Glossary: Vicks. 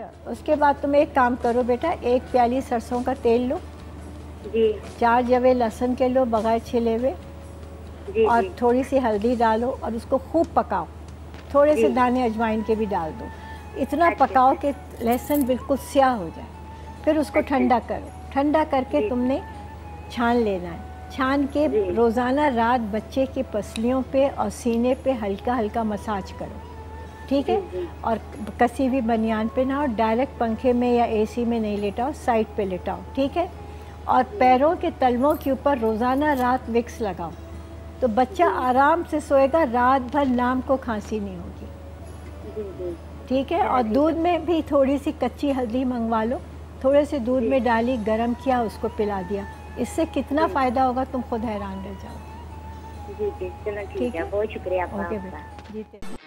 उसके बाद तुम एक काम करो बेटा, एक प्याली सरसों का तेल लो जी, 4 जवे लहसुन के लो बगैर छिले हुए, और थोड़ी सी हल्दी डालो और उसको खूब पकाओ। थोड़े से दाने अजवाइन के भी डाल दो। इतना पकाओ कि लहसुन बिल्कुल स्याह हो जाए। फिर उसको ठंडा करो। ठंडा करके तुमने छान लेना है। छान के रोज़ाना रात बच्चे की पसलियों पे और सीने पे हल्का हल्का मसाज करो, ठीक है। और कसी भी बनियान पे ना, और डायरेक्ट पंखे में या एसी में नहीं लेटाओ, साइड पे लेटाओ, ठीक है। और पैरों के तलवों के ऊपर रोज़ाना रात विक्स लगाओ, तो बच्चा आराम से सोएगा, रात भर नाम को खांसी नहीं होगी, ठीक है। और दूध में भी थोड़ी सी कच्ची हल्दी मंगवा लो, थोड़े से दूध में डाली, गर्म किया, उसको पिला दिया। इससे कितना फ़ायदा होगा तुम खुद हैरान रह जाओ, ठीक है। बहुत शुक्रिया आपका।